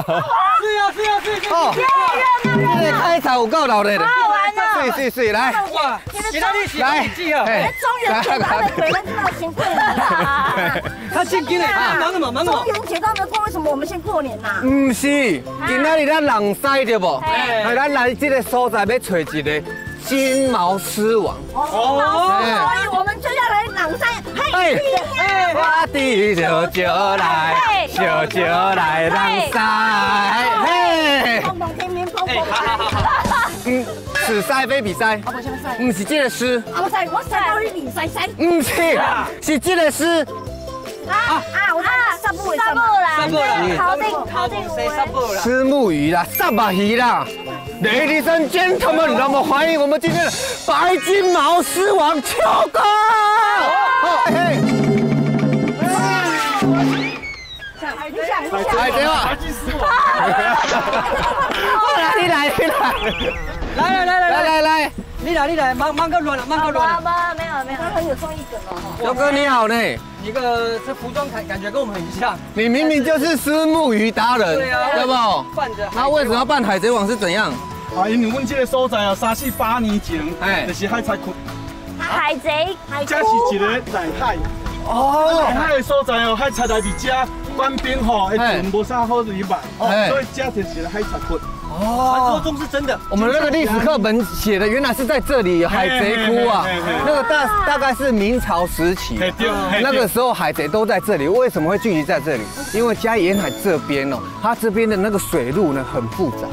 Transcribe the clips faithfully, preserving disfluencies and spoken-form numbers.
是啊是啊是啊！哦，这开场有够老的了，好玩啊！是是是，来，给他力气，来，哎，中原铁道的鬼人真的先过年了。他先过年啊，忙什么忙什么？中原铁道没过，为什么我们先过年呐？唔是，今仔日咱人西对不？哎，咱来这个所在要找一个金毛狮王。哦，所以我们接下来人西。 哎，我弟就就来，就就来浪赛，嘿！蹦蹦天天蹦蹦，嗯，是赛非比赛，唔是这个诗，我赛我赛到你比赛赛，唔是，是这个诗。啊啊，我杀不杀不啦？考定考定谁杀不啦？虱目鱼啦，杀马鱼啦。 Ladies and gentlemen， 让我们欢迎我们今天的白金毛狮王秋哥。 来，给我！白金狮王！来，你来，你来，来来来来来来，你来你来，忙忙个乱了，忙个乱了。没有没有，他很有综艺梗哦。小哥你好呢，你个这服装感感觉跟我们很像。你明明就是虱目鱼达人，对啊，对不？扮着。那为什么要扮海贼王是怎样？啊，因为我们这个所在啊，沙西巴尼景，哎，就是海贼窟。海贼，海贼窟。这是一个内海。 哦，海的所在哦，海产来伫遮，官兵吼，诶，船无啥好去买，哦，所以遮就是海产窟。哦，传说中是真的。我们那个历史课本写的，原来是在这里海贼窟啊，那个大大概是明朝时期，那个时候海贼都在这里，为什么会聚集在这里？因为嘉义沿海这边哦，它这边的那个水路呢很复杂。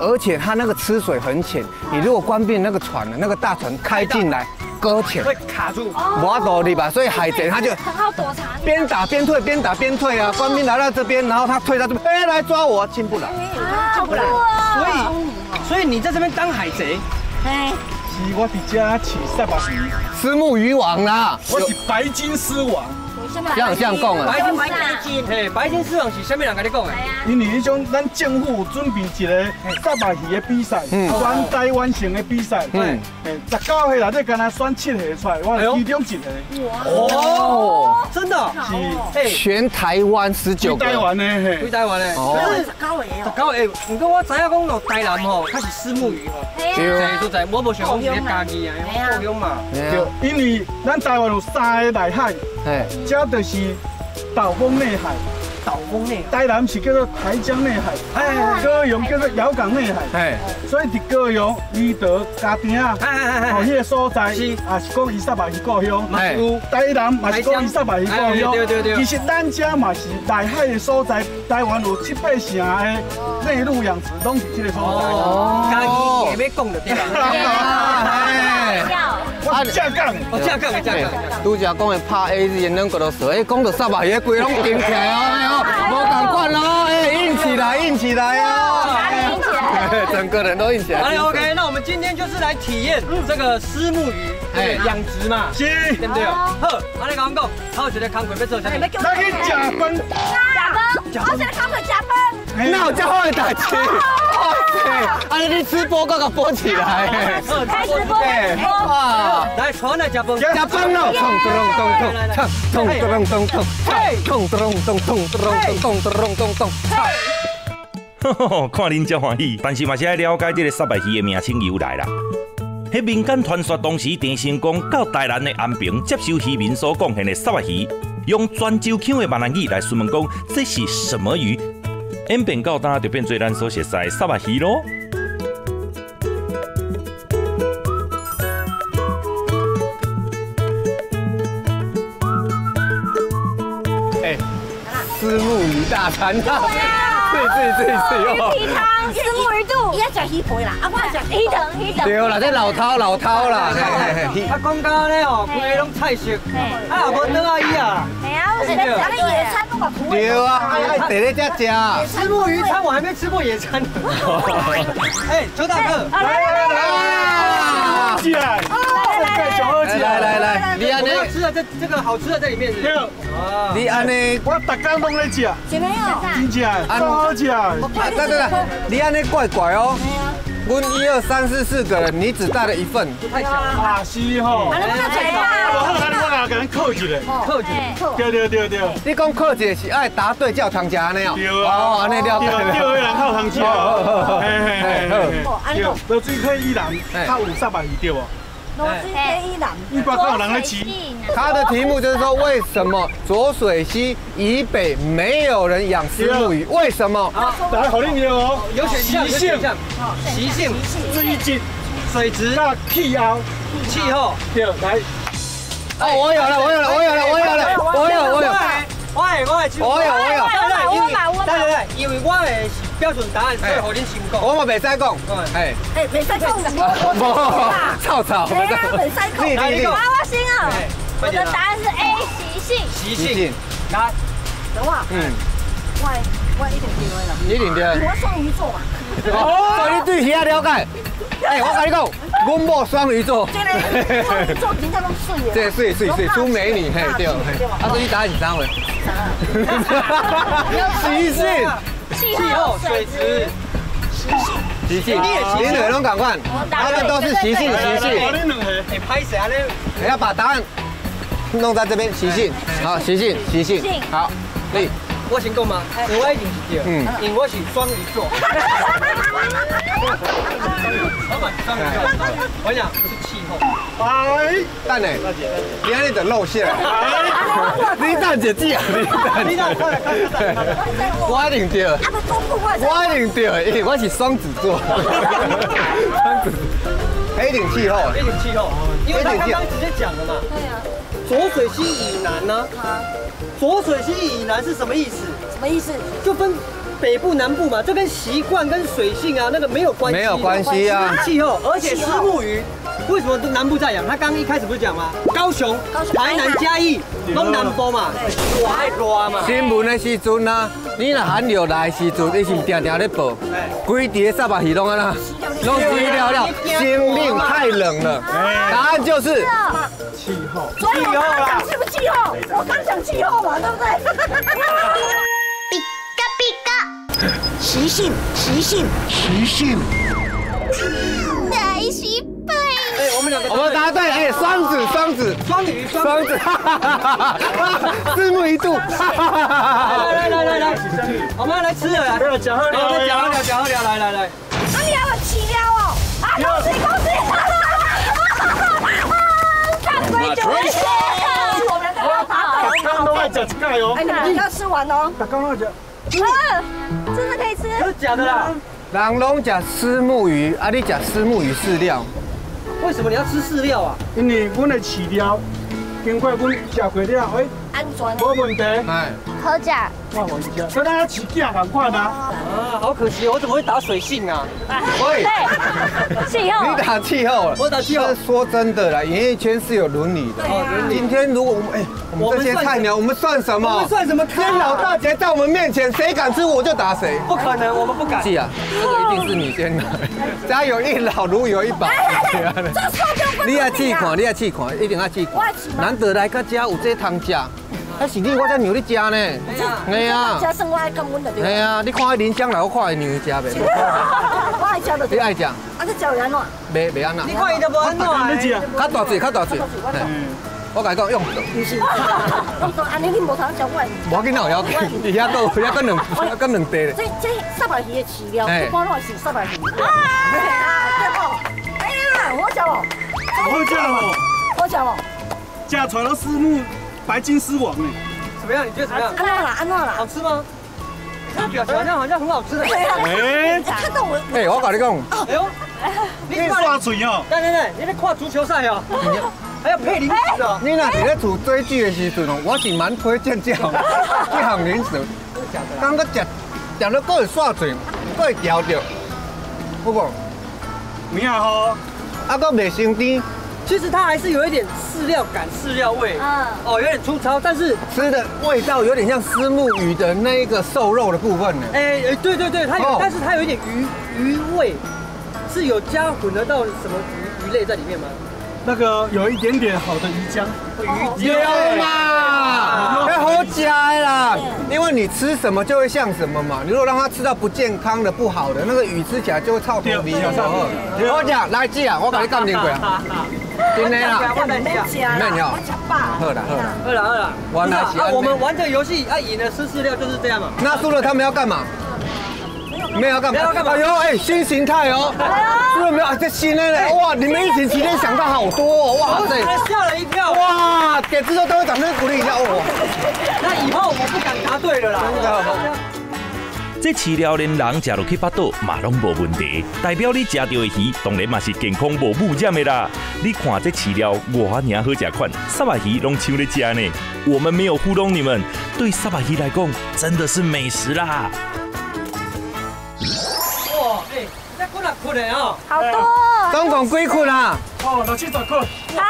而且它那个吃水很浅，你如果关闭那个船呢，那个大船开进来，搁浅会卡住，摩多力吧，所以海贼他就很好躲藏，边打边退，边打边退啊。官兵来到这边，然后他退到这边，哎，来抓我，进不来，进不来。所以，所以你在这边当海贼，哎，是我伫家起三把鱼，虱目鱼王啦，我是白金狮王。 像像讲啊，白金白金，嘿，白金狮王是啥物人甲你讲诶？因为迄种咱政府准备一个杀马鱼的比赛，全台湾性的比赛，嗯，诶，十九岁内底敢若选七个出来，我是其中一个。哦，真的，是，全台湾十九个。台湾呢，嘿，台湾呢，哦，十九个哦，十九个。不过我知影讲，落台南吼，它是虱目鱼吼，对，都在，我无想讲是咧家己啊，故乡嘛，对，因为咱台湾有三个内海，嘿。 这就是岛风内海，岛风内海，台南是叫做台江内海，哎，高雄叫做遥港内海，哎，所以伫高雄、宜德、嘉定啊，哦，迄个所在是啊是讲伊煞嘛是故乡，嘛有台南嘛是讲伊煞嘛是故乡，对对对。其实咱遮嘛是内海的所在，台湾有七八成的内陆养殖拢是这个所在。哦，嘉义也要讲着对啦。 啊，正港，哦，正港，正港。拄则讲的拍 A 是两个都蛇，哎，讲到三百鱼，规拢顶起来哦，无同款哦，哎，硬起来，硬起来哦，硬起来，整个人都硬起来。哎 ，OK， 那我们今天就是来体验这个虱目鱼，哎，养殖嘛，是，对不对？好，阿你讲讲，好，现在工课要做啥？来去加分，加分，我现在工课加分，那有这好的代志？ 啊！你吃播，刚刚播起来，开直播，哇！来，传来加崩，加崩喽！咚咚咚咚咚，咚咚咚咚咚，咚咚咚咚咚，咚咚咚咚咚。哈哈，看恁真欢喜，但是嘛是爱了解这个虱目鱼的名称由来啦。迄民间传说，当时郑成功到台南的安平接收渔民所贡献的虱目鱼，用泉州腔的闽南语来询问讲，这是什么鱼？ 演变到呾就变做咱所熟悉的虱目鱼咯。哎，虱目鱼大餐啊！对对对对哦。鱼汤、虱目鱼肚，伊要食鱼皮啦，啊我食鱼肠、鱼肠。对啦，这老饕老饕啦。啊，讲到咧哦，规拢菜色，啊无倒阿姨啊。 对啊，爱坐在这吃。虱目鱼餐我还没吃过野餐。哎，邱大哥，来来来，进来，盖小二进来，来来，你安尼吃的这这个好吃的在里面。对，你安尼我大家拢在吃。真没有，真吃，真好吃。来来来，你安尼怪怪哦。我一二三四四个人，你只带了一份，太小了，卡西吼。啊，那不能吹吧？我看我哪个人扣一个，扣一个，对对对对。你讲扣一个是爱答对才有通食安尼哦。对啊。哦，安尼了解了。对，对，人靠通食。嘿嘿嘿。哦，安尼。罗水溪以南，靠有三百鱼对哦。罗水溪以南，一般靠有人来骑。他的题目就是说，为什么浊水溪以北没有人养虱目鱼？为什么？来，好认真哦，有选项，习性，习性，水质，水质，那气候，气候，对，来。哦，我有了，我有了，我有了，我有了，我有，我有，我有，我有，我有，我有，我有，对对对，因为我的标准答案，所以互恁先讲。我嘛袂使讲，哎，哎，袂使讲，我臭臭，哎呀，袂使讲，你讲，我先啊。 我的答案是 A 习性，习性，来，等我，嗯，我我一定对了，你一定对，我双鱼座嘛，哦，所以你对虾了解，哎，我跟你讲，我某双鱼座，真的，双鱼座真正拢水的，这水水水出美女，嘿对，啊，所以答案是啥位？习性，气候，水质，习性。 习性，你两个拢赶快，他们都是习性，习性。你拍谁啊？你要把答案弄在这边，习性，好，习性，习性，好，你。我先讲吗？我一定是对，嗯，因为我是双鱼座。老板，双鱼座，我讲是气候。哎，蛋姐，你还得露馅。你蛋姐姐啊，你蛋姐，我一定对。 我一定对，因为我是双子座，双子，一定气候，一定气候，因为他刚刚直接讲了嘛。对啊。浊水溪以南呢？啊。浊水溪以南是什么意思？什么意思？就分北部、南部嘛，这跟习惯跟水性啊那个没有关系。没有关系啊。气候，而且虱目鱼为什么南部在养？他刚一开始不是讲吗？高雄、台南、嘉义拢南部嘛，热爱热嘛。新闻的时阵啊。 你若寒流来时阵，你是定定咧报，规地的沙巴鱼拢安啦，拢死了了，生命太冷了。答案就是气候，气候啦，是不是气候？我刚讲气候嘛，对不对？习性，习性，习性，太失败。哎，我们两个，我们答对，哎，双子，双子，双鱼，双子，哈哈哈哈哈，拭目以待，哈哈哈哈。 我们要来吃了啦！讲好聊，讲好聊，讲好聊，来来来。啊，你还有吃了哦！啊，恭喜恭喜！啊，鬼就会吃！我们刚刚打倒。刚刚都在讲这个哦。哎，你们要吃完哦。刚刚在讲。啊，真的可以吃？真的假的啦？人拢吃虱目鱼，啊，你吃虱目鱼饲料。为什么你要吃饲料啊？因为我的饲料。 经过阮食过了，哎，安全，无问题，哎，好食。我好食，所以大家吃鸡同款啊。啊，好可惜，我怎么会打水性啊？喂，气候，你打气候了，我打气候。说真的啦，演艺圈是有伦理的。哦，今天如果我们哎，我们这些菜鸟，我们算什么？我们算什么？今天老大姐在我们面前，谁敢吃我就打谁。不可能，我们不敢。是啊，这个一定是你先拿。家有一老，如有一宝。这菜就你爱试看，你爱试看，一定爱试看。 难得来到这有这通食，啊是你我才牛咧食呢，哎呀，食算我爱感恩了对。哎呀，你看迄林香来，我看会牛食袂？我爱食就。你爱食？啊，你食会安怎？袂袂安怎？你看伊就无安怎诶。较大只，较大只。我甲伊讲用。不是，用到安尼你无通食我。无要紧，哪有要紧？伊遐到，遐到两，遐到两地咧。这这沙白鱼的饲料，一般拢是沙白鱼。啊，对哦。哎呀，好食无？好食哦。好食无？ 嫁出来都是目白金狮王哎，怎么样？你觉得怎么样？安娜啦，安娜啦，好吃吗？这表情好像好像很好吃的。哎，看到我，哎，我跟你讲，哎呦，你挂嘴哦！对对对，你在看足球赛哦，还要配零食哦。你那是在煮追剧的时阵哦，我是蛮推荐这样这项零食，刚刚吃吃了够会耍嘴，够会嚼着，好不？明下好，啊，够袂生甜。 其实它还是有一点饲料感、饲料味，哦，有点粗糙，但是吃的味道有点像虱目鱼的那一个瘦肉的部分呢。哎哎，对对对，它有，但是它有一点鱼鱼味，是有加混合到什么鱼鱼类在里面吗？那个有一点点好的鱼浆，鱼浆嘛，要好加啦，因为你吃什么就会像什么嘛。你如果让它吃到不健康的、不好的，那个鱼吃起来就会臭屁屁。我讲来姐啊，我把你干点鬼啊，真的啦，我能讲，能讲，好啦好啦好啦好啦，玩啦。啊，我们玩这个游戏，啊赢了吃饲料就是这样嘛。那输了他们要干嘛？ 没有干嘛？哎呦，哎，新形态哦！真的没有啊，这新的嘞！哇，你们疫情期间想到好多哦！哇，我吓了一跳！哇，点之后都会掌声鼓励一下我。那以后我不敢答对了啦。真的。这饲料连人食落去巴肚嘛拢无问题，代表你食到的鱼当然嘛是健康无污染的啦。你看这饲料我娘好食款，沙巴鱼拢抢咧食呢。我们没有糊弄你们，对沙巴鱼来讲真的是美食啦。 哇，哎，那几啊捆的哦，好多，总共几捆啊？哦，六七十捆。啊，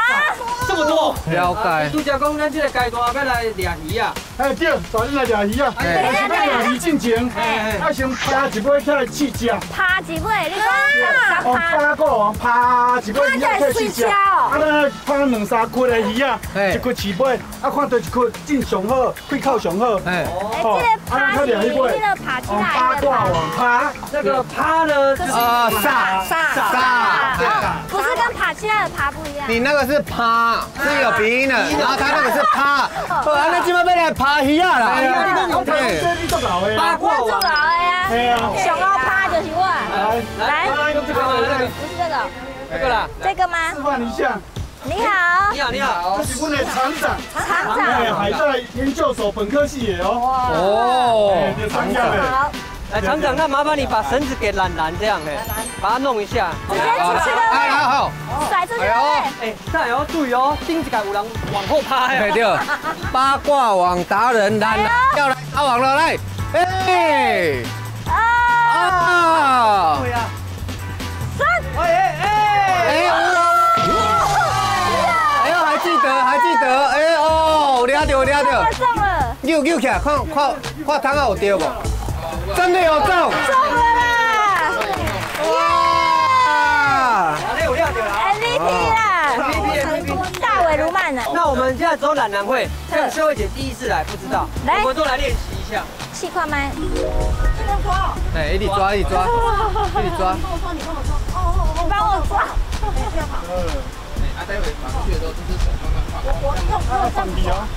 这么多。了解。拄则讲咱这个阶段要来抓鱼啊。哎，对，昨日来抓鱼啊。哎，是要有鱼进前，哎，要先拍一尾起来试食。拍一尾，你讲。哦，拍个哦，拍一尾鱼啊，起来试食。啊，咱拍两三捆的鱼啊，一捆起尾，啊，看到一捆进上好，开口上好。哎。哦。啊，这个爬起来。爬挂网爬，那个爬呢就是啊，撒撒撒，不是跟爬起来的爬不一样。你那个是爬，是有鼻音的，然后他那个是趴。哦，那今晚要来爬鱼啊啦。哎呀，你讲对，你做老的，八卦做老的呀。对啊。想要趴就是我。来来，这个不是这个，这个啦，这个吗？示范一下。 你好，你好，你好，这是我们的厂长，厂长，哎，海大研究所本科系的哦，哦，厂长好，哎，厂长，那麻烦你把绳子给懒懒这样哎，把它弄一下，直接出去了，哎，好，甩出去了，哎，大家注意哦，钉子杆有人往后趴，哎，对，八卦网达人懒懒要来打网了，来，哎，啊，对呀，三，哎哎哎。 还记得哎哦，抓到抓到，中了！扭扭起来，看看看汤啊有钓无？真的有中！中了！哇！哎，我抓到了 ！M V P 啦！大尾鲈鳗了。那我们现在走懒人会，像秀慧姐第一次来，不知道，我们都来练习一下。气块吗？这边抓！哎，一起抓，一起抓，一起抓！你帮我抓，你帮我抓！哦哦哦，帮我抓！不要跑！ 啊，待会放上去的时候，就是手慢慢放，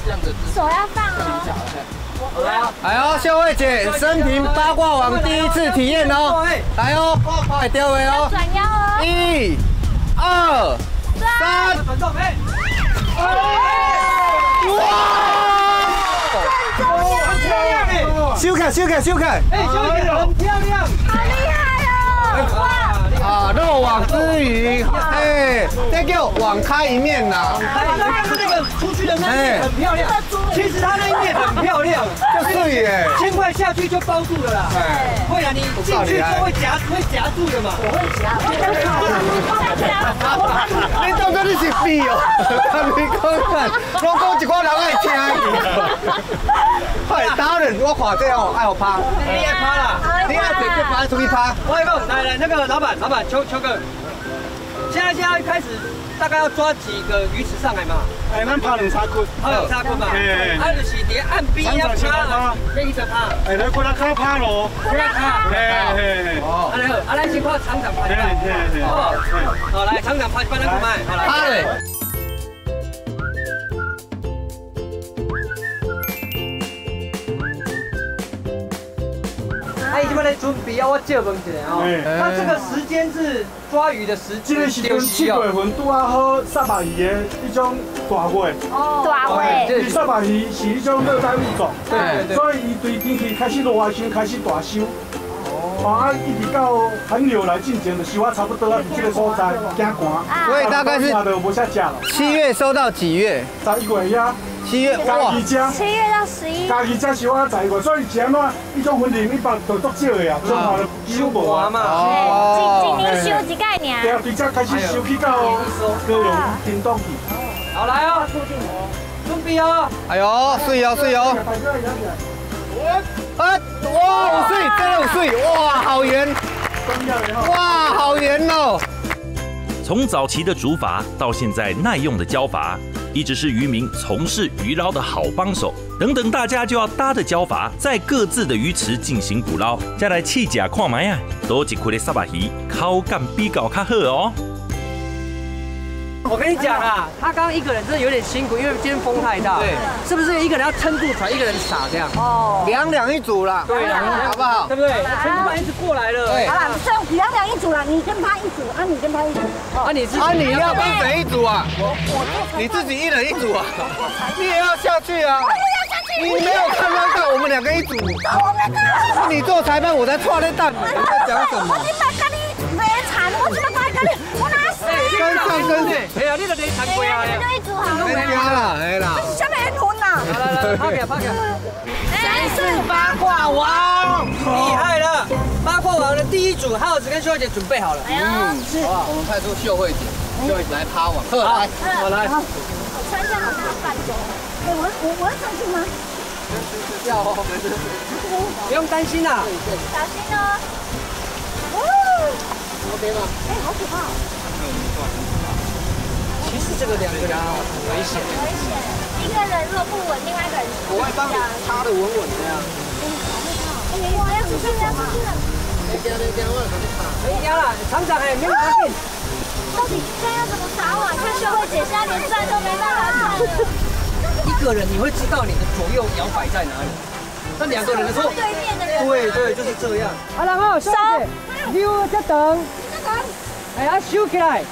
这样子，手要放哦。哎呦，秀慧姐，生平八卦网第一次体验哦，来哦，快钓尾哦，转腰哦，一、二、三，哇！收看，收看，收看，哎，秀慧姐很漂亮，好厉害哦，哇！ 啊，漏网之鱼，哎，这叫网开一面呐。它那个出去的那一面很漂亮，其实它那一面很漂亮，就是耶，千块下去就包住了啦。哎，不然你进去就会夹，会夹住的嘛。我会夹，我会夹，我会夹。你当作你是屁哦？你讲，我讲一个人爱听伊。哎，达人，我看这哦，爱我趴，你爱趴啦，你爱直接趴出去趴。我讲，来来，那个老板，老板。 秋秋哥，现在现在开始，大概要抓几个鱼池上来嘛？哎，咱拍两三捆，拍两三捆嘛。哎，啊就是伫岸边要拍啊，要一直拍。哎，咱过来卡拍咯，过来卡。哎哎哎，哦，安尼好，啊咱先看厂长拍。对对对。哦，好来，厂长拍一拍咱看卖，好来。拍。 哎，这边来准备啊！我借问一下哦，那这个时间是抓鱼的时间，这个时间七月份拄啊好沙巴鱼的一种大尾。哦，大尾。沙巴鱼是一种热带物种，对，所以伊对天气开始热收，开始大收。哦。啊，一直到寒流来进前，就收啊差不多啊，这个所在加寒。所以大概是七月收到几月？十一月呀。 七月哇，七月到十一，家己才收啊财货，所以前啊，一种婚礼一般都足少的啊，中华收无啊嘛，哦，今年收一届尔，对啊，对，才开始收起到高雄、屏东去，好来哦，准备哦，哎呦，水哦，水哦，啊，哇，有水，真的有水，哇，好圆，哇，好圆哦。从早期的竹筏到现在耐用的胶筏，一直是渔民从事渔捞的好帮手。等等，大家就要搭着胶筏，在各自的鱼池进行捕捞。再来试吃看卖啊，多一块的沙巴鱼，口感比较较好哦。我跟你讲啊，他刚刚一个人真的有点辛苦，因为今天风太大，对，是不是一个人要撑住船，一个人撒这样？哦，两两一组啦，对啦，好不好？对不对？陈老板一直过来了，对，好了，这两两一组啦，你跟他一组，啊，你跟他一组，啊，你是啊，你要跟谁一组啊？我我你自己一人一组啊，你也要下去啊。 你没有看到到我们两个一组，是你做裁判，我在错在蛋，你在讲什么？你把咖喱没铲，我怎么把咖喱我拿死？跟上跟上，哎呀，你都没铲过啊！你们一组好了，没加啦，哎啦，下面很混呐。来来来，拍给拍给。谁是八卦王？厉害了！八卦王的第一组，浩子跟秀慧姐准备好了。嗯，是。好，我们派出秀慧姐，秀慧姐来趴网。好，我来。穿上好像半走。 我我我要上去吗？要哦，不用担心啦，小心哦。哦 ，OK 吗？哎，好可怕。其实这个两个人啊，很危险。很危险，一个人若不稳，另外一个人我会帮你插的稳稳的呀。我要出去，要出去了。别掉，别掉，我来帮你插。别掉了，厂长哎，没有关系。到底这样怎么撒网？看秀慧姐现在连站都没办法站了。 一个人你会知道你的左右摇摆在哪里，那两个人的时候，对对，就是这样。啊，然后收，溜在等，哎呀，收起来，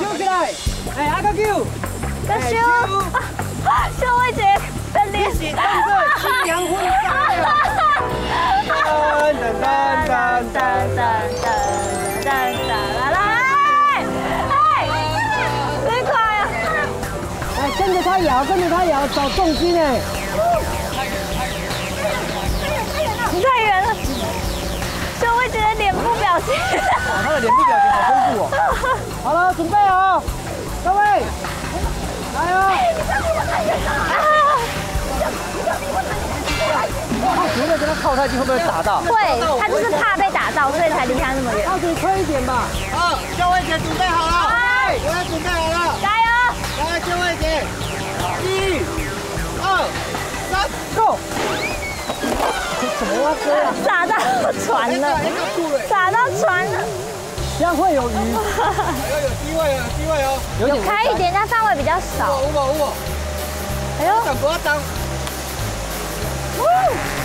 收起来，哎，阿哥舅，再收，秀慧姐的脸，你是当做新娘婚嫁了。噔噔噔噔噔噔噔噔啦。 跟着他摇，跟着他摇，找重心哎！太远了，秀慧姐的脸部表情。哇，她的脸部表情好丰富哦。好了，准备好，各位，来哦！他觉得跟他靠太近会不会打到？会，他就是怕被打到，所以才离他那么远。靠近快一点吧。好，秀慧姐准备好了，我也准备好了，加油！ 来，各位姐，一、二、三 ，Go！ 什么歌啊？撒到船了，撒到船了，这样会有鱼。要有机会啊，机会哦。有开一点，但范围比较少。五毛五毛。哎呦！不要脏。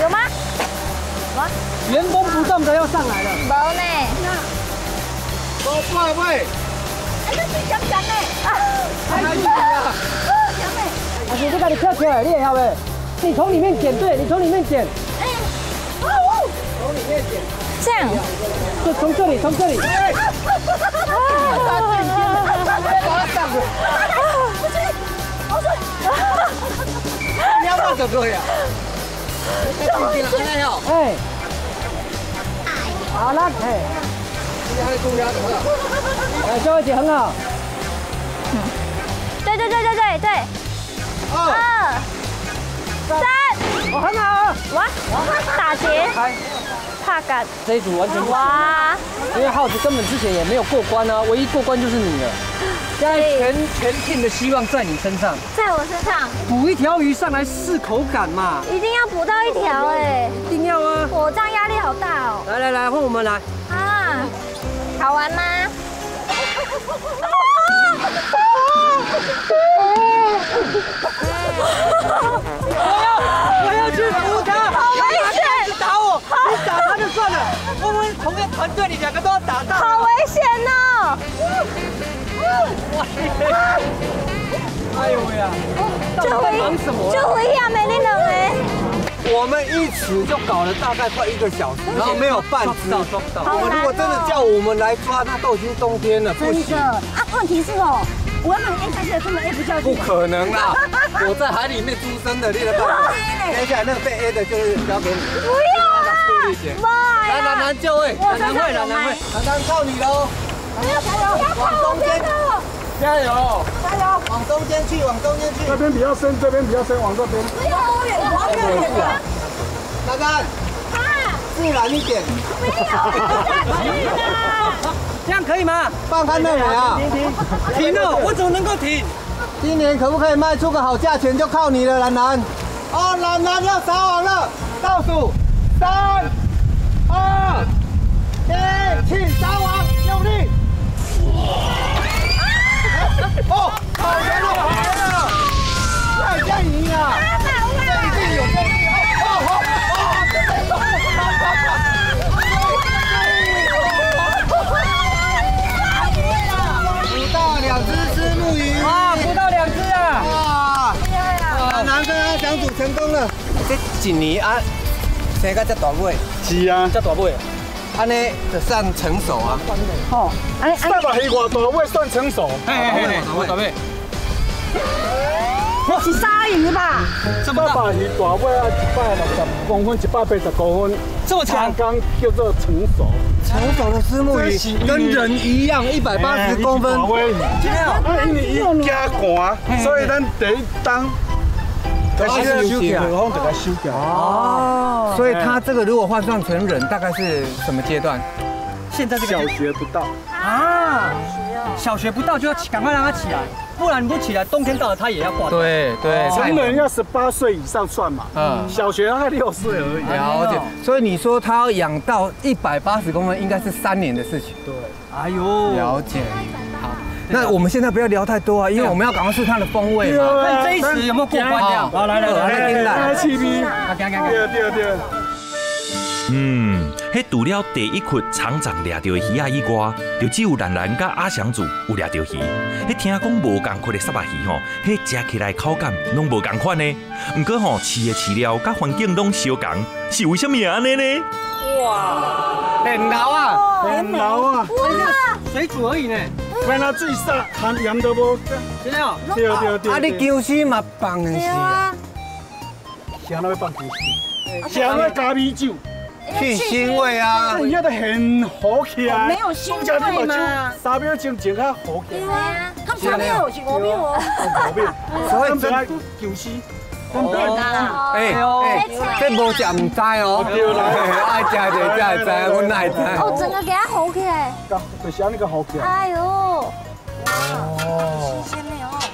有吗？哇！原封不动的又上来了。没呢。我不会。 想想嘞，啊，太厉害了！想嘞，阿叔，这个你跳起来，你也好嘞。你从里面捡，对，你从里面捡。哎，哦，从里面捡。这样。就从这里，从这里。哎，我上去，我去，我去。你要放手哥呀？太近了，哎呦，哎。好了，哎。 哎，秀慧姐很好。嗯，对对对对对对。二、三，我很好。哇，打结，怕感。这一组完全哇，因为浩子根本之前也没有过关啊，唯一过关就是你了。现在全全 team 的希望在你身上，在我身上。捕一条鱼上来试口感嘛，一定要捕到一条哎，一定要啊。我这样压力好大哦。来来来，换我们来。啊。 好玩吗？我要我要去扶他，危险！你打我，你打他就算了，我们同个团队，你两个都要打到，好危险哦！哎呦喂呀！就回就回呀，没你两个。 我们一起就搞了大概快一个小时，然后没有半只。我如果真的叫我们来抓，那都已经冬天了，不行。啊，问题是哦，我们按下去根本 A 不下去。不可能啦！我在海里面出生的，那个等一下那个被 A 的就是交给你。不要啊！来来来，就位，楠楠会，楠楠会，楠楠靠你喽！加油！往中间，加油！加油！往中间去，往中间去。这边比较深，这边比较深，往这边。 不要，我远，我远。大哥，啊，是内燃一点。没有，这样可以吗？放开内燃啊！停停停！停哦，我怎么能够停？今年可不可以卖出个好价钱，就靠你了，兰兰。哦，兰兰要撒网了，倒数三、二、一，起撒网，用力！哦，好严了，好严了，再见你啊！这一定有动力。 成功了！这一年啊，生到这大尾，是啊，这大尾，安尼就算成熟啊。哦，安尼三百鱼外大尾算成熟。哎哎哎，大尾大尾，我是鲨鱼吧？三百鱼大尾啊，一百六十公分，一百八十公分，这么长，刚叫做成熟。成熟的虱目鱼跟人一样，一百八十公分。对啊，因为伊加寒，所以咱第一档。 它现在修改，然后给它修改。哦，所以它这个如果换算成人，大概是什么阶段？现在这个小学不到啊，小学不到就要赶快让它起来，不然你不起来，冬天到了它也要挂。对对，成人要十八岁以上算嘛，嗯，小学大概六岁而已。了解。所以你说它要养到一百八十公分，应该是三年的事情。对，哎呦，了解。 那我们现在不要聊太多啊，因为我们要赶快试它的风味嘛。看这一次有没有过关掉？好，来来来，来七米，啊，行行行，对对对。嗯，迄除了第一窟厂长抓到鱼啊以外，就只有兰兰甲阿翔子有抓到鱼。迄听讲无同款的沙巴鱼吼，迄食起来口感拢无同款呢。不过吼，饲的饲料甲环境拢相同，是为什么安尼呢？哇，很老啊，很老啊，水煮而已呢。 看它最煞，含盐都无，真的哦。对对对。啊，你姜丝嘛放的是啊。谁那要放姜丝？谁要加米酒？去腥味啊！人家都很好吃啊。没有腥味嘛。三秒钟就较好吃。对啊，咁三秒是五秒哦。五秒。所以真姜丝。哦。哎哎，这无食唔知哦。对啦，爱食就才会知，我哪会知？哦，整个给它好起来。对，像那个好起来。哎呦。 哦，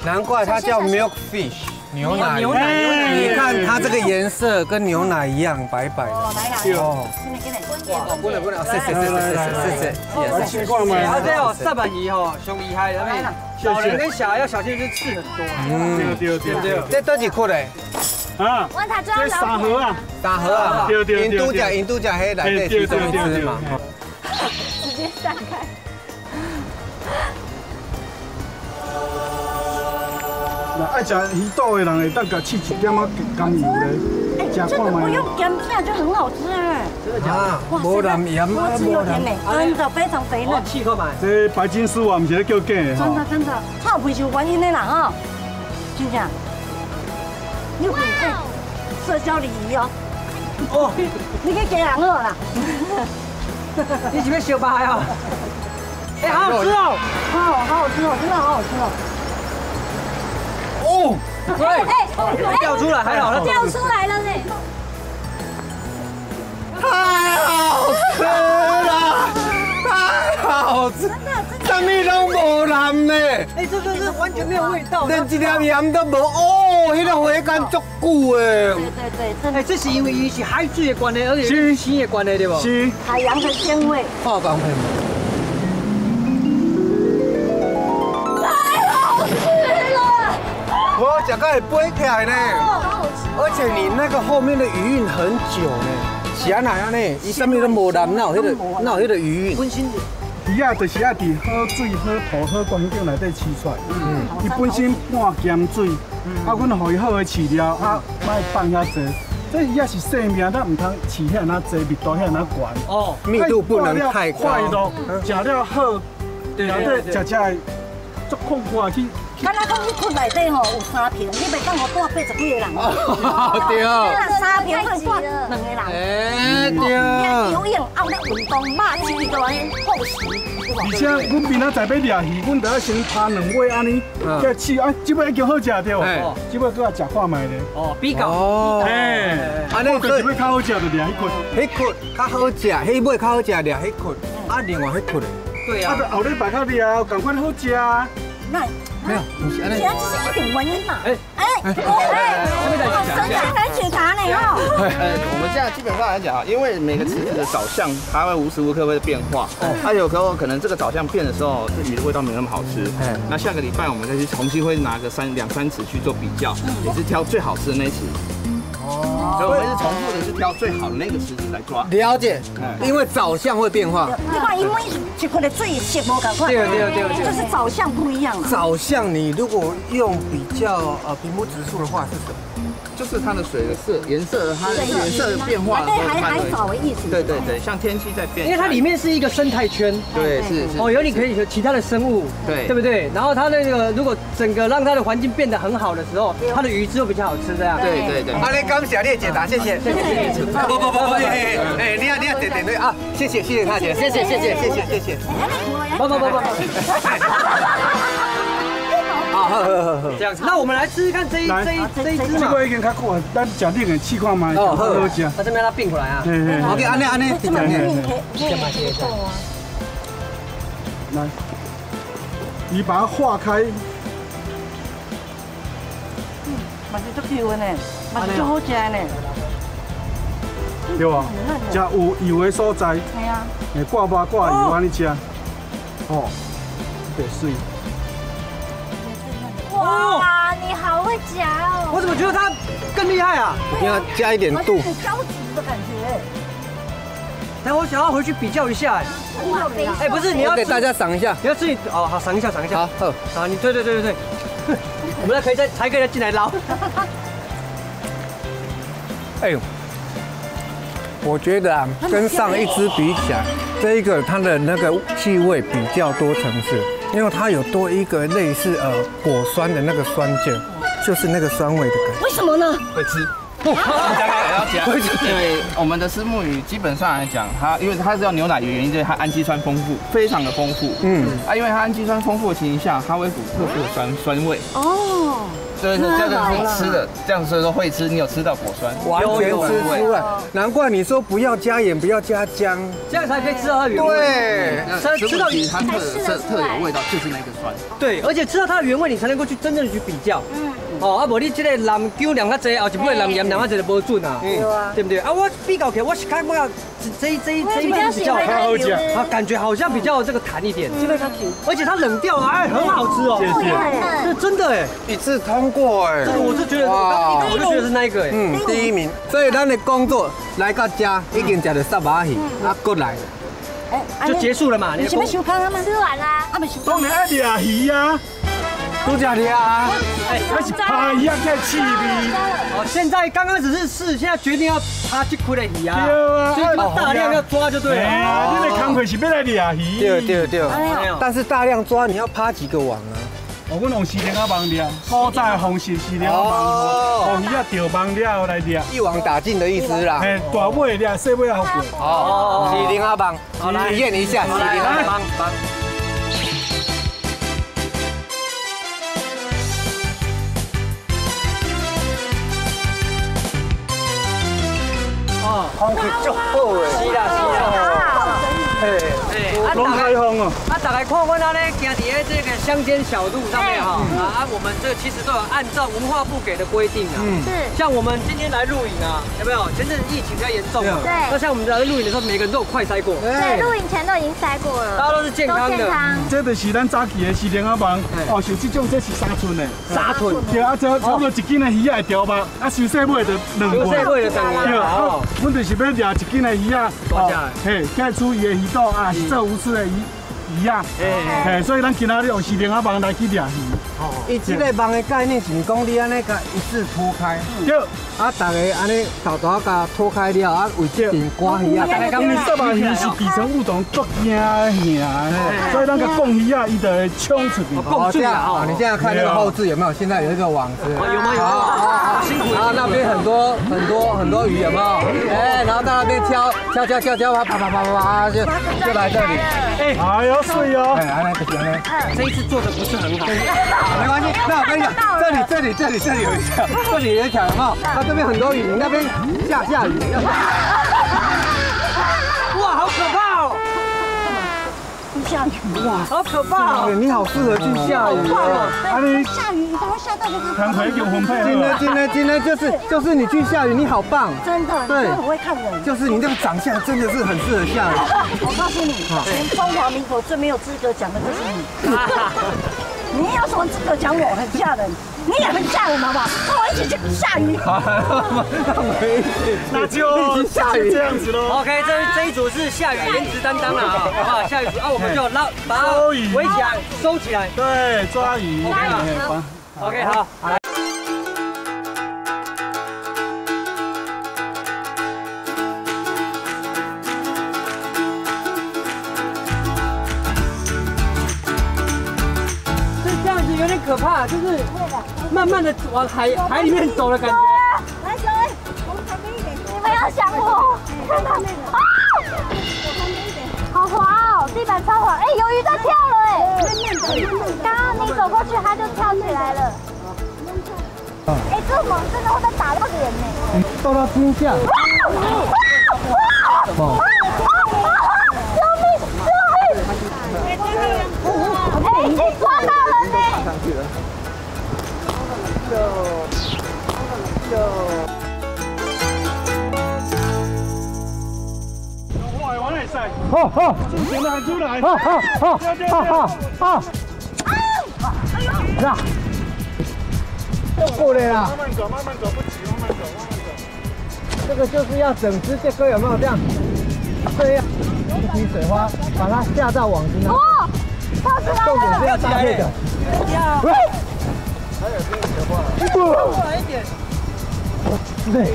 难怪它叫 milk fish 牛奶牛奶，你看它这个颜色跟牛奶一样白白的。哦，不能不能，谢谢谢谢谢谢谢谢。啊，这哦，石斑鱼哦，上厉害，小人跟小孩要小心，就是刺很多。嗯，对对对。这多几块嘞？啊，这沙河啊，沙河啊，对对对对。印度甲印度甲黑来，这是怎么吃嘛？直接散开。 爱食鱼肚的人会当甲切一点仔甘油嘞，食看卖。不用咸菜就很好吃哎，真的假的？哇，无淋盐，多汁又甜美，真的非常肥嫩。试看卖。这白金丝啊，唔是咧叫假的。真的真的，臭屁是有原因的啦吼，真正。你有看社交礼仪哦。哦，你去嫁人好啦。你是要小白哦？哎，好好吃哦！好，好好吃哦，真的好好吃哦。 哦，对，掉出来还好，它掉出来了呢，太好吃了，太好吃，什么都无淋呢，哎，这这这完全没有味道，连一点盐都无，哦，迄个回甘足久哎，对对对，真的，哎，这是因为伊是海水的关系，而且是鲜的关系对不？是海洋的鲜味，好讲品。 我讲到会飞起来呢，而且你那个后面的余韵很久呢，是安那样呢？伊上面都无淋，那有迄个，那有迄个余韵。鱼啊，就是啊，伫好水、好土、好环境内底饲出来。嗯，伊本身半咸水，啊，阮互伊好的饲料，啊，莫放遐济。这鱼啊是生命，咱唔通饲遐那济，密度遐那悬。哦，密度不能太高。食了好，然后食食足空旷去。敢若讲你群内底吼有三平，你袂讲我带八十几个人。对。咱三平可能带两个人。哎，对。你游泳，还有咧运动，马是都安尼厚实。而且，阮明仔载要掠鱼，阮着要先拍两尾安尼，再试啊，即摆已经好食对无？即摆搁来食看卖咧。哦，比较。哦。哎。安尼就是要较好食，就掠迄捆。迄捆较好食，迄尾较好食，掠迄捆。啊，另外迄捆嘞。 对啊，后日摆较了，感觉好食啊。那没有，不是安尼。其实这是一点原因嘛。哎哎哎，神仙来解答你哦。我们现在基本上来讲啊，因为每个池子的藻相它会无时无刻会变化，它有时候可能这个藻相变的时候，这鱼的味道没那么好吃。那下个礼拜我们再去重新会拿个三两三池去做比较，也是挑最好吃的那一池。 所以我们是重复的是挑最好的那个池子来抓。了解，因为藻相会变化。你看，因为一块的最鲜无赶快。对对对对。就是藻相不一样了。藻相你如果用比较呃平铺直述的话是什么？就是它的水的色颜色，它的颜色变化。对，海海藻为意思。对对对，像天气在变。因为它里面是一个生态圈。对是是。哦，有你可以有其他的生物。对。对不对？然后它那个如果整个让它的环境变得很好的时候，它的鱼就比较好吃这样。对对对。阿雷刚讲的。 解答，谢谢。不不不不不，哎哎，你要你要点点对啊，谢谢谢谢大姐，谢谢谢谢谢谢谢谢。不不不不。好，这样子。那我们来试试看这一这一这一只嘛。这个已经较苦，咱食冷的试看嘛，好好食。我这边它并过来啊。好的，安尼安尼，这边来，你把它化开。 嘛是足油的呢，嘛是足好食的呢，对哇，食有油的所在，系啊，诶挂肉挂油安尼食，哦，特水。哇，你好会夹哦！我怎么觉得它更厉害啊？你要加一点度，很高级的感觉。但我想要回去比较一下，哎，哎不是你要给大家赏一下，你要自己哦好赏一下赏一下，好，好，你对对对对对。 我们可以再才可以再进来捞。哎呦，我觉得啊，跟上一只比起来，这一个它的那个气味比较多层次，因为它有多一个类似呃果酸的那个酸碱，就是那个酸味的感觉。为什么呢？会吃。 因为我们的虱目鱼基本上来讲，它因为它是叫牛奶鱼，原因就是它氨基酸丰富，非常的丰富。嗯，啊，因为它氨基酸丰富的情形下，它会有特殊的酸酸味。哦，所以说这个是吃的，这样所以说会吃，你有吃到果酸，完全吃出来。难怪你说不要加盐，不要加姜，这样才可以吃到它原味。对，吃到鱼它特特特有味道就是那个酸。对，而且吃到它的原味，你才能够去真正的去比较。嗯。 哦，啊无你这个南姜量较济，后一尾南盐量较济就无准啊，对不对？啊，我比较起，我是感觉这这这一边比较好吃，啊，感觉好像比较这个弹一点，这个它 Q， 而且它冷掉了，哎，很好吃哦，是真的哎，一次通过哎，这个我是觉得，我就觉得是那一个哎，嗯，第一名。所以咱的工作来到家，已经吃到沙巴鱼，啊，过来。 就结束了嘛？你是不是收工了吗？吃完啦。啊，不是。当然爱吃鱼啊，多吃点啊。哎，还是扒鱼啊，太刺激。哦，现在刚刚只是试，现在决定要扒这块的鱼啊。对啊。所以你们大量要抓就对了。哎呀，你的工课是要来抓鱼。对对对。但是大量抓，你要扒几个网啊？哦，我用四条啊网抓，古早方式四条啊网，哦，鱼啊钓网了后来抓，一网打尽的意思啦。哎，大尾抓，细尾好过。哦哦，四条啊网。 好，来体验一下，来来帮帮。哦，空气足好诶，是啦是啦。哎哎，龙开风哦。啊，大家看我那咧行伫咧这个乡间小路上面哈，啊，我们这其实都有按照文化部给的规定啊。嗯。是。像我们今天来录影啊，有没有？前阵疫情比较严重啊。对。那像我们来录影的时候，每个人都有快筛过。对，录影前都已经筛过了。大家都是健康的。健康。这就是咱早期的西莲阿房，哦，像这种这是沙吞的。沙吞。对啊，这差不多一斤的鱼会钓吧，啊，收细尾就两尾。收细尾就两尾。对啊。阮就是要抓一斤的鱼啊，哦，嘿，解出伊的鱼。 到啊，这无刺的鱼鱼啊，哎，所以咱今仔日用西莲仔网来去抓鱼。哦。伊这个网的概念是讲你安尼甲一字拖开，对。啊，大家安尼豆豆甲拖开了，啊为这点刮鱼啊，大家讲你石斑鱼是底层物种作硬硬的，所以咱个贡鱼啊，伊就会冲出去。哦，这样啊，你现在看那个后置有没有？现在有一个网子。有吗？有。啊，辛苦。啊，那边很多很多很多鱼有没有？哎，然后到那边挑挑挑挑挑，啪啪啪啪啪，就就来这里。哎，哎呦，水哦。哎，安尼不行嘞。这一次做的不是很好。没关系，那我跟你讲，这里这里这里这里有一条，这里有一条，有没有？它这边很多鱼，你那边下下雨。哇，好可怕哦！下雨哇，好可怕哦！你好适合去下雨哦。阿丽，下雨它会下到这个。看回有红配。今天今天今天就是就是你去下雨，你好棒。真的。对，我会看人。就是你这个长相真的是很适合下雨。我告诉你，全中华民国最没有资格讲的就是你。你有什么资格讲我很吓人？你也很吓人，好不好？跟我一起去下雨。好，那没，那就下雨这样子喽。OK， 这这一组是下雨颜值担当了啊，好不好？下雨组啊，我们就捞把围起来，收起来。对，抓鱼。OK， 好。可怕，就是慢慢的往海海里面走的感觉。来，小薇，我们旁边一点。你们要想我，看到没有？啊！我旁边一点。好滑哦，地板超滑。哎，鱿鱼在跳了哎。刚刚你走过去，它就跳起来了。哎，这网真的会打到人呢。到它身下。哇！哇！哇！抓到了呢！有话往内塞，好好，尽情的喊出来，好好好，好好好，啊！哎呦，那过来啦！慢慢走，慢慢走，不急，慢慢走，慢慢走。这个就是要整只这个有没有这样？这样，一滴水花把它下到网子上。 重点是要搭配的，喂，还有这个的话，过来一点，对，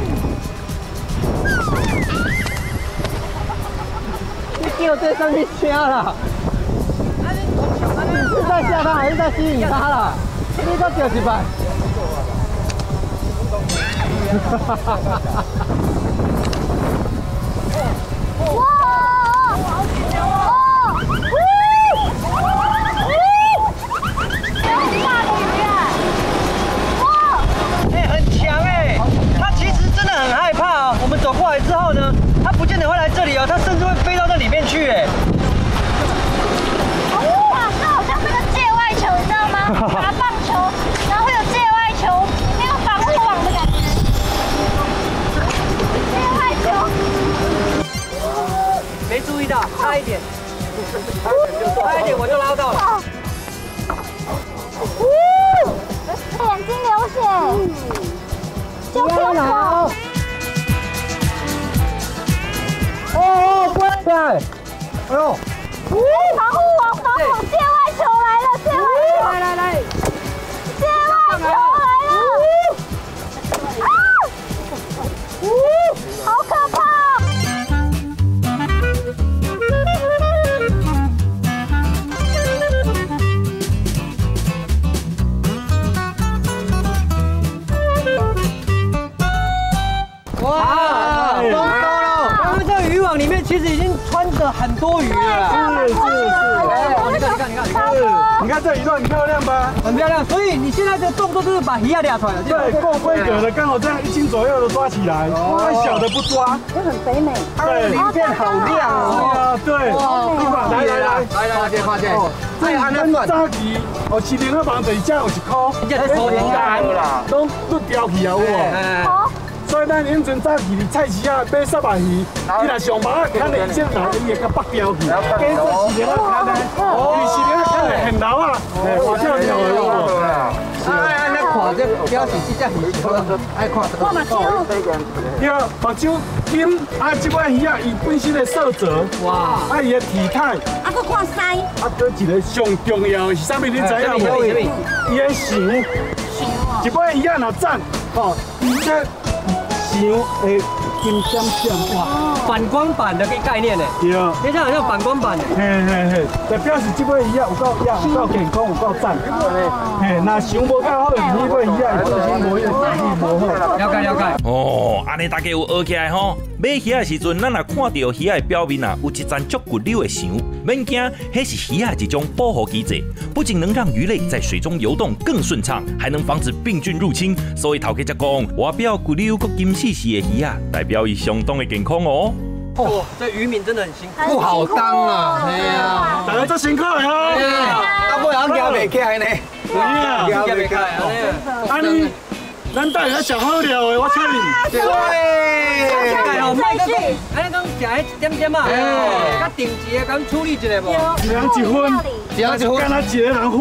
你给我在上面掐了，你是在吓他还是在吸引他了？你到钓几板？哈哈哈哈哈！哇！ 走过来之后呢，它不见得会来这里哦，它甚至会飞到那里面去哎。哇，这好像那个界外球，你知道吗？打棒球，然后会有界外球，那个防护网的感觉。界外球。没注意到，差一点，差一点我就捞到了。呜，眼睛流血，就这样。 哦，乖乖，哎呦！防护网，防护界外球来了，界外球来来来，界外球来了！啊！呜，好可怕！哇！ 里面其实已经穿着很多鱼了，是是是。你看你看你看，你看这鱼段很漂亮吧？很漂亮，所以你现在的动作就是把鱼啊抓出来。对，够规格的，刚好这样一斤左右的抓起来，太小的不抓。这很肥美，对，鳞片好亮哦。对，来来来来来，快点快点。这安尼算早期，哦，一零二房子一只有一颗，一只头两单啦，拢都钓起啊我。 所以咱以前早起哩菜市啊买沙白鱼，伊来上网啊，看到以前人伊会甲北标去，跟说是了看嘞，哦，是了看嘞很老啊，我这样子，哎，那看哦，这表示这只鱼好爱看。我目睭。对，目睭金啊，这款鱼啊，伊本身的色泽，哇，啊伊的体态，啊，搁看鳃。啊，搁一个上重要的是啥物？你知影无？伊的形，形哦。一般鱼啊，若赞，哦，伊这形诶金闪闪，哇，反光板的个概念呢？对。你这好像反光板的。嘿嘿嘿，代表是这款鱼啊，有够养，有够健康，有够赞。嘿，那想无够好，你款鱼啊，本身无用，无好。了解了解。哦，安尼大家有学起来吼。 买鱼的时阵，咱若看到鱼的表面啊有一层足骨溜的翔，免惊，迄是鱼的一种保护机制，不仅能让鱼类在水中游动更顺畅，还能防止病菌入侵。所以头家才讲，外表骨溜佮金细细的鱼啊，代表伊相当的健康哦。哦，这渔民真的很辛苦，不好当啊，哎呀，大家都辛苦了啊，啊，我还行袂起来呢，行袂起来啊，啊你。 咱带遐上好料的，我请你。对，哦，卖去，安尼讲食迄一点点嘛，较定时的咁处理一下无？一人一分，一人一分，敢若一个人分？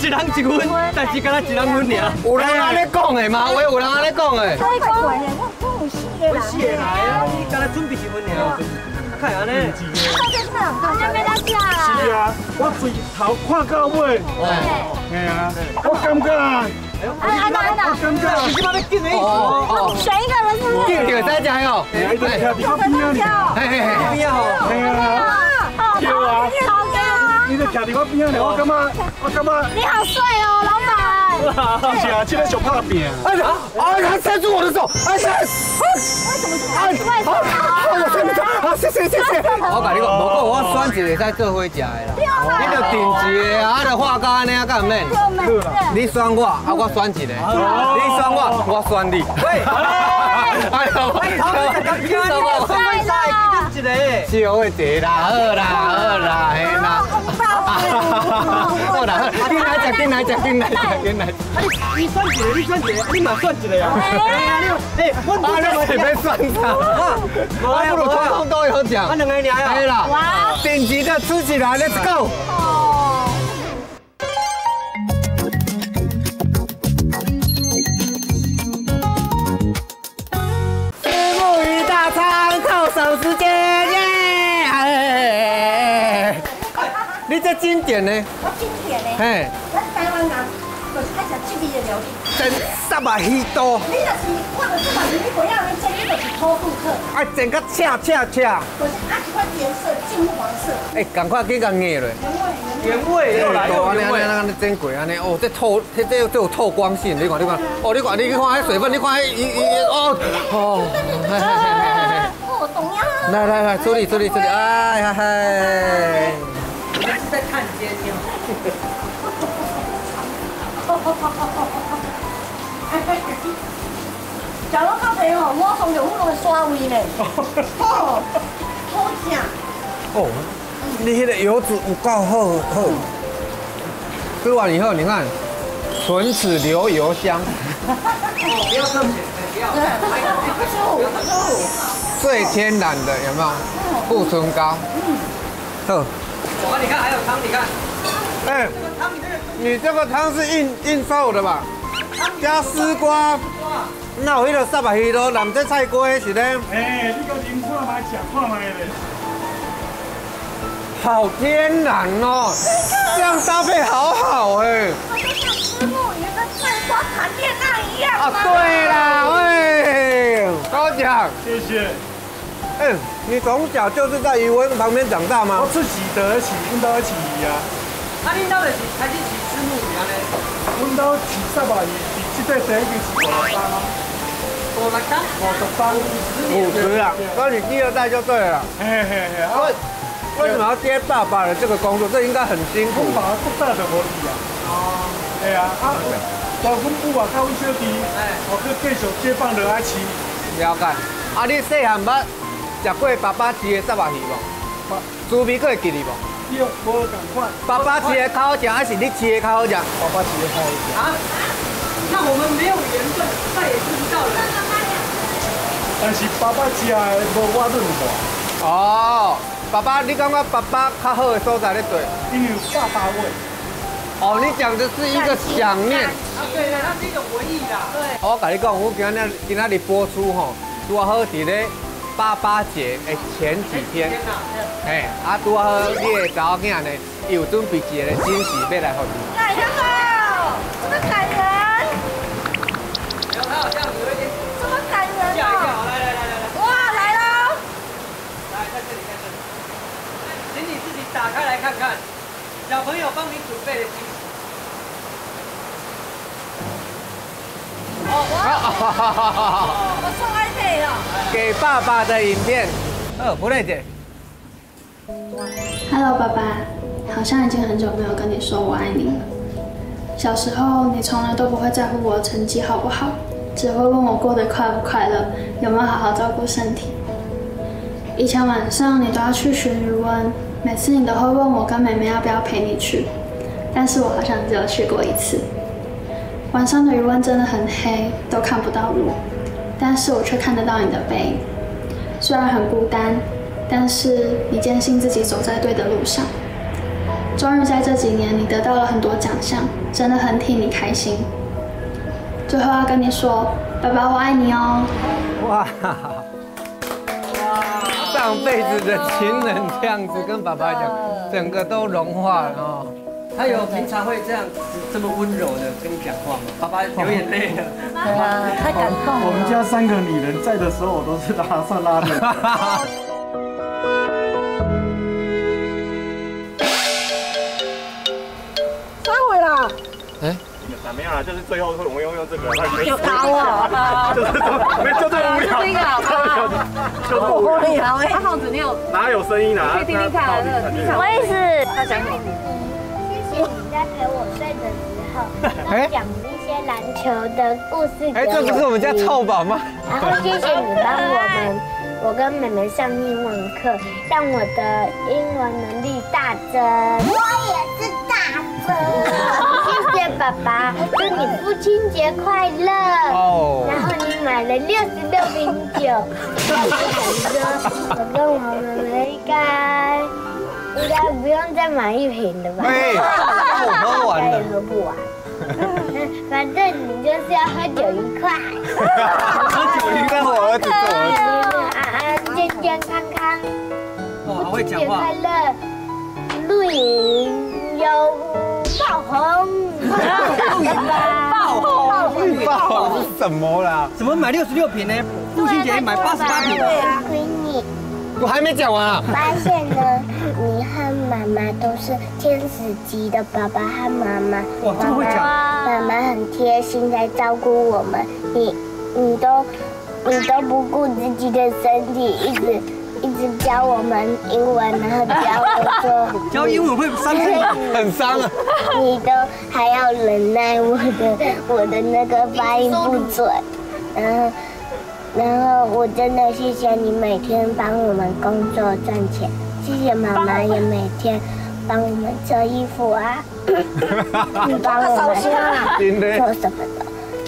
一人一分，但是敢若一人分尔。有人安尼讲的嘛？喂，有人安尼讲的。太怪怪的，我我有四个人。四个人啊，你敢若准备一分尔？看安尼。快点吃，好像没得吃啊。是啊，我从头看到尾。哎呀，我感觉啊。 哎，来来，真的，你把它定位。哦选一个人是不是？对对，大家有。哎，对，靠边啊！哎哎哎，边啊！哎呀，好高啊！好高啊！你在徛在我边呢，我感觉，我感觉。你好帅哦，老板。是啊，今天想拍扁。哎呀，哎，他塞住我的手，哎呀，为什么？哎，我塞不住。好，谢谢谢谢。我跟你讲，不过我选一个在做伙食的啦，你着定一个啊，着化干呢，干咩？ 你选我，啊我选一个，你选我，我选你。喂，哎呀，你选我，我选你，一个。小个姐啦，好啦，好啦，嘿啦。好啦，进来食，进来食，进来食，进来。你选一个，你选一个，你嘛选一个呀？哎呀，你，哎，我我我是要选啥？我不如传统都有讲。我两个俩呀。哎啦，电视的主持人 ，Let's go。 时间耶！你这经典呢？我经典呢。哎，咱台湾人就是爱食这味的料理。蒸沙巴鱼多。你若是看到沙巴鱼，你不要去蒸，你就是偷渡客。啊，蒸到赤赤赤。就是啊，一块颜色金黄色。哎，赶快给它捏了。原味，原味，原味。安尼蒸过，安尼哦，这透，这这这有透光性，你看，你看，哦，你看，你去看迄水分，你看迄伊伊哦哦。 来来来，助理助理助理，哎嗨嗨！我是在看街景。食落到地吼，我从着我拢刷胃呢。哦，好正。哦，你迄个油脂有够好好。吃完以后，你看，唇齿留油香。不要这么简单，不要。不要。 最天然的有没有？护唇膏。嗯。好。我你看还有汤，你看。哎。你这个汤是硬硬瘦的吧？加丝瓜。那有迄个沙白鱼咯，南这菜瓜是咧。哎，你搁饮看卖，吃看卖咧。好天然哦，这样搭配好好哎。我就像吃木鱼跟菜瓜谈恋爱一样。啊，对啦，喂，高奖。谢谢。 嗯，你从小就是在渔翁旁边长大吗？我自己得起，运到起鱼啊。啊，运到的起，还是起吃木鱼啊？运到起沙巴鱼，起这块第一个是五十三，五十三，五十啊，所以你第二代就对了。嘿嘿嘿，啊，为什么要接爸爸的这个工作？这应该很辛苦。我爸爸做大的活力啊。哦。哎呀，啊，老公不把靠小弟，哎，我去继续接棒落来起。了解。啊，你细汉捌？ 食过爸爸饲的沙白鱼无？滋味阁会记哩无？有，无同款。爸爸饲的较好食，还是你饲的较好食？爸爸饲的较好食。啊？那我们没有缘分，再也吃不到了。但是爸爸饲的无我嫩大。哦，爸爸，你感觉爸爸较好的所在咧做？因为有爸爸味。哦，你讲的是一个想念。啊，对对，它是一个回忆啦。对。我跟你讲，我今天今天哩播出吼，拄好伫咧八八节诶前几天，哎，啊拄好你个查某囝呢，又准备一个惊喜要来给你。感人哦，这么感人。然后还有这样子会这么感人哦。吓一跳，来来来来来。哇，来喽！来，在这里，在这里。请你自己打开来看看。 小朋友帮你准备的惊喜。哦，我我送 iPad 了。给爸爸的影片。哦，不累姐。Hello， 爸爸，好像已经很久没有跟你说我爱你了。小时候你从来都不会在乎我的成绩好不好，只会问我过得快不快乐，有没有好好照顾身体。以前晚上你都要去巡余温。 每次你都会问我跟妹妹要不要陪你去，但是我好像只有去过一次。晚上的余温真的很黑，都看不到路，但是我却看得到你的背影。虽然很孤单，但是你坚信自己走在对的路上。终于在这几年，你得到了很多奖项，真的很替你开心。最后要跟你说，爸爸，我爱你哦！哇！ 上辈子的情人这样子跟爸爸讲，整个都融化了哦。他有平常会这样子这么温柔的跟你讲话吗？爸爸流眼泪了。对啊，太感动了。我们家三个女人在的时候，我都是拉上拉的。 没有啦，就是最后我们用用这个，有刀啊，就是没就这么无聊，就是无聊哎。他耗子你有哪有声音啊？可以听听看，我也是。他讲什么？谢谢你在陪我睡的时候，然后讲一些篮球的故事。哎，这不是我们家臭宝吗？然后谢谢你帮我们，我跟妹妹上英文课，让我的英文能力大增。我也是大增。 谢谢爸爸，祝你父亲节快乐。哦。然后你买了六十六瓶酒，我跟我妹妹应该应该不用再买一瓶了吧？对，我喝完了。喝不完。反正你就是要喝酒愉快。喝酒愉快，我儿子，我儿子。安安健健康康。哇，好会讲话。快乐，露营有。 爆红，爆红，爆红是什么啦？怎么买六十六瓶呢？父亲节买八十八瓶。亏你，我还没讲完啊。发现呢，你和妈妈都是天使级的爸爸和妈妈。哇，这么会讲。妈妈很贴心在照顾我们，你你都你都不顾自己的身体，一直。 一直教我们英文，然后教我说教英文会伤心，很伤啊！你都还要忍耐我的我的那个发音不准，然后然后我真的谢谢你每天帮我们工作赚钱，谢谢妈妈也每天帮我们折衣服啊，你帮我们做什么的？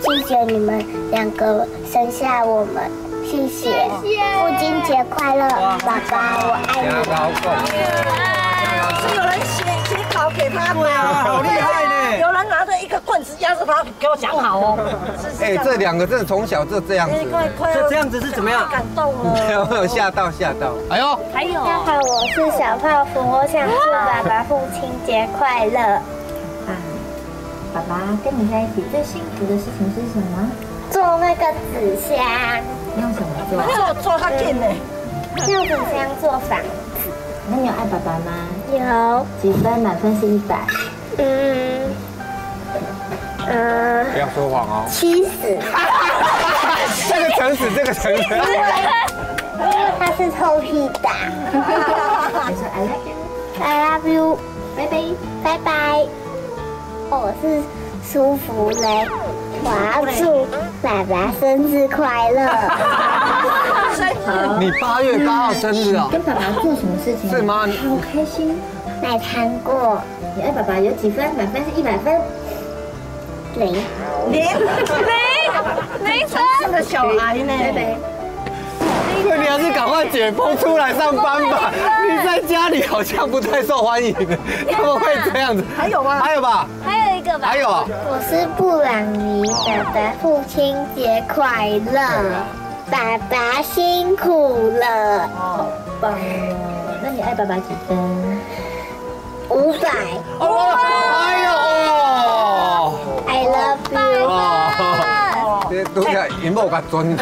谢谢你们两个生下我们。 谢谢，父亲节快乐，爸爸，我爱你。是有人写写稿给他吗？好厉害呢！有人拿着一个棍子压着他，给我讲好哦。哎，这两个字从小就这样子，这这样子是怎么样？感动了，没有吓到吓到。哎呦，还有，大家好，我是小泡芙，我想祝爸爸父亲节快乐。啊，爸爸跟你在一起最幸福的事情是什么？做那个纸箱。 用什么做？做做他进呢？用纸箱做房子。那你有爱爸爸吗？有。几分？满分是一百。嗯。嗯。不要说谎哦。七十。这个诚实，这个诚实。他是臭屁的。你说 I love you。I love you。拜拜。拜拜。我是舒芙蕾。 我要祝爸爸生日快乐！你八月八号生日啊？跟爸爸做什么事情？是吗？好开心。买糖果。你爱爸爸有几分？满分是一百分。零零零零分的小孩呢？对。你还是赶快解封出来上班吧！你在家里好像不太受欢迎，他们会这样子。还有吗？还有吧？还有一个吧。还有。我是布朗尼爸爸，父亲节快乐，爸爸辛苦了。好棒！那你爱爸爸几分？五百。哦，哎呦 ！I love you。哦，这都叫引爆甲准。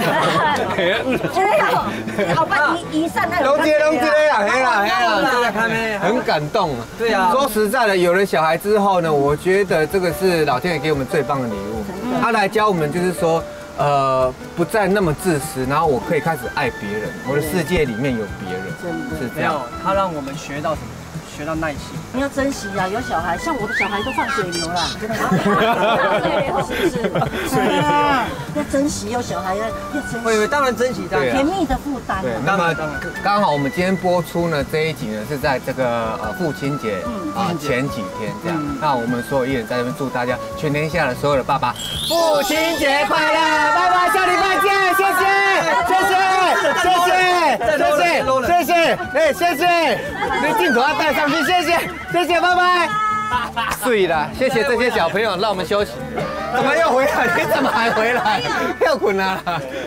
哎，好吧，一一上那。龙姐，龙姐。 黑啦黑啦，真的看咩，很感动啊！对啊，说实在的，有了小孩之后呢，我觉得这个是老天爷给我们最棒的礼物。他来教我们，就是说，呃，不再那么自私，然后我可以开始爱别人，我的世界里面有别人，是这样。他让我们学到什么？ 学到耐心，你要珍惜啊！有小孩，像我的小孩都放水流啦，真的，是不是？对啊，要珍惜有小孩，要要珍惜。当然珍惜，当然甜蜜的负担。对，那么刚好我们今天播出呢这一集呢是在这个呃父亲节啊前几天这样。那我们所有艺人在这边祝大家全天下的所有的爸爸父亲节快乐，拜拜，下礼拜见，谢谢，谢谢，谢谢，谢谢，哎，谢谢，那镜头要带上。 谢谢，谢谢，拜拜。对了，谢谢这些小朋友，让我们休息。怎么又回来？你怎么还回来？又滚了。